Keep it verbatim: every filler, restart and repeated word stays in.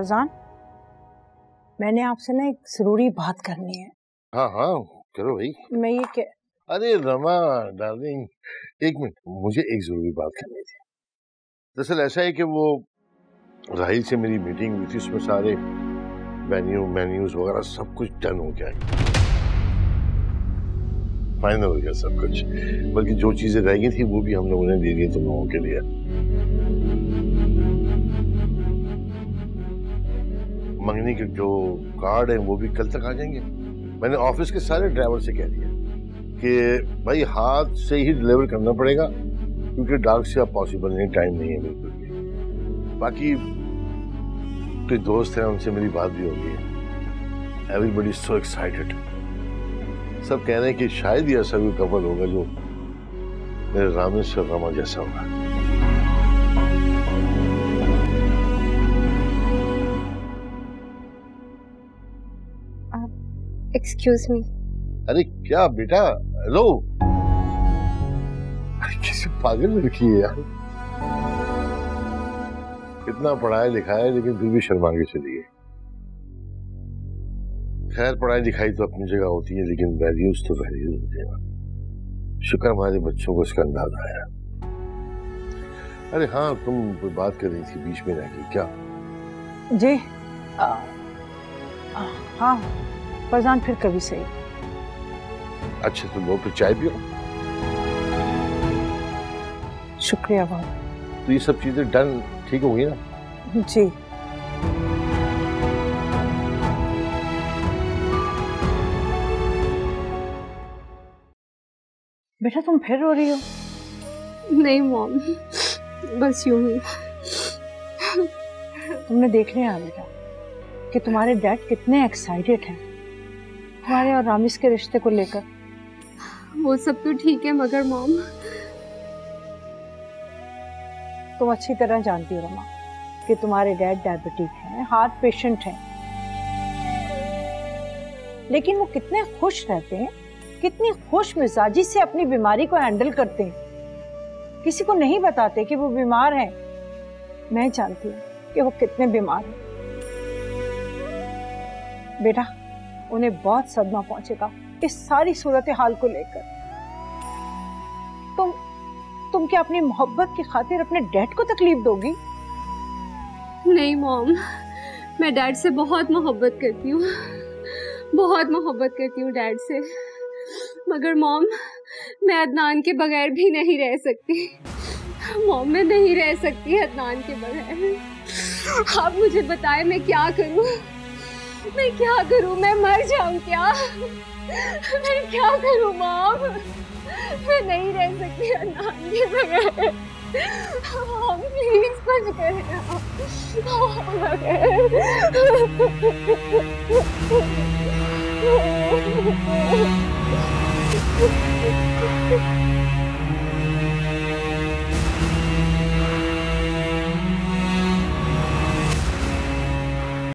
फरजान, मैंने आपसे ना एक जरूरी बात करनी है। हाँ हाँ करो भाई। मैं ये क्या? अरे रमा डार्लिंग एक मिनट, मुझे एक जरूरी बात करनी थी। दरअसल ऐसा है कि वो राहिल से मेरी मीटिंग हुई थी, उसमें सारे वेन्यू मेन्यूज वगैरह सब कुछ डन हो गया, फाइनल हो गया सब कुछ, बल्कि जो चीजें रह गई थी वो भी हम लोगों ने दे दी तुम लोगों के लिए। मंगनी के जो कार्ड है वो भी कल तक आ जाएंगे। मैंने ऑफिस के सारे ड्राइवर से कह दिया कि भाई हाथ से ही डिलीवर करना पड़ेगा क्योंकि डाक से अब पॉसिबल नहीं, टाइम नहीं है बिल्कुल भी। बाकी कोई दोस्त है उनसे मेरी बात भी हो गई है। एवरीबडी सो एक्साइटेड, सब कह रहे हैं कि शायद ही ऐसा कोई कपल होगा जो मेरे रामेश और रामा जैसा होगा। Excuse me. अरे क्या बेटा, हेलो, किसी पागल लड़की है यार, कितना पढ़ाया लिखा है लेकिन फिर भी शर्मा के चली गई। खैर पढ़ाई लिखाई तो अपनी जगह होती है लेकिन वैल्यूज तो वैल्यूज होते हैं। शुक्र हमारे बच्चों को इसका अंदाजा आया। अरे हाँ, तुम कोई बात कर रही थी बीच में रह गई क्या? जी आ, आ, हाँ फरजान फिर कभी सही। अच्छा तुम लोग फिर चाय पियो। शुक्रिया बहुत। तो ये सब चीजें डन ठीक हो गई ना? जी। बेटा तुम फिर रो रही हो? नहीं मॉम, बस यूं ही। तुमने देख लिया बेटा कि तुम्हारे डैड कितने एक्साइटेड हैं तुम्हारे और रामिस के रिश्ते को लेकर। वो सब तो ठीक है मगर मॉम तुम अच्छी तरह जानती हो रमा कि तुम्हारे डैड डायबिटिक हैं, हार्ट पेशेंट हैं, लेकिन वो कितने खुश रहते हैं, कितनी खुश मिजाजी से अपनी बीमारी को हैंडल करते हैं। किसी को नहीं बताते कि वो बीमार हैं। मैं जानती हूँ कि वो कितने बीमार हैं। बेटा उन्हें बहुत सदमा पहुंचेगा इस सारी सूरत हाल को लेकर। तुम तुम क्या अपनी मोहब्बत की खातिर अपने डैड को तकलीफ दोगी? नहीं मॉम, मैं डैड से बहुत मोहब्बत करती हूँ, बहुत मोहब्बत करती हूँ डैड से, मगर मॉम मैं अदनान के बगैर भी नहीं रह सकती। मॉम मैं नहीं रह सकती अदनान के बगैर। आप मुझे बताएं मैं क्या करूं, मैं क्या करूं, मैं मर जाऊं क्या, मैं क्या करूं मॉम, मैं नहीं रह सकती अदनान के बगैर। मॉम प्लीज कुछ करें। Oh, my God.